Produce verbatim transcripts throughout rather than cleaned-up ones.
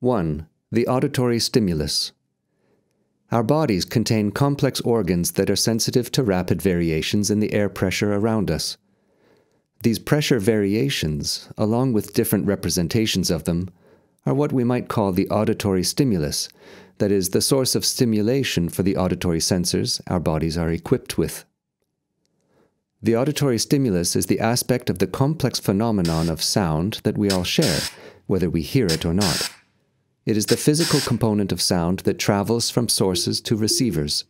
one. The auditory stimulus. Our bodies contain complex organs that are sensitive to rapid variations in the air pressure around us. These pressure variations, along with different representations of them, are what we might call the auditory stimulus, that is, the source of stimulation for the auditory sensors our bodies are equipped with. The auditory stimulus is the aspect of the complex phenomenon of sound that we all share, whether we hear it or not. It is the physical component of sound that travels from sources to receivers.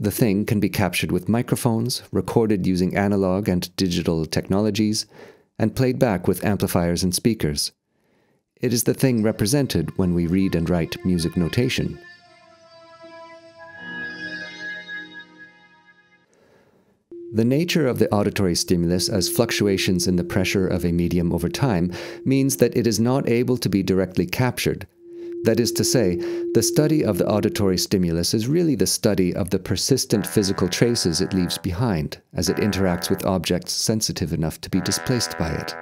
The thing can be captured with microphones, recorded using analog and digital technologies, and played back with amplifiers and speakers. It is the thing represented when we read and write music notation. The nature of the auditory stimulus as fluctuations in the pressure of a medium over time means that it is not able to be directly captured. That is to say, the study of the auditory stimulus is really the study of the persistent physical traces it leaves behind as it interacts with objects sensitive enough to be displaced by it.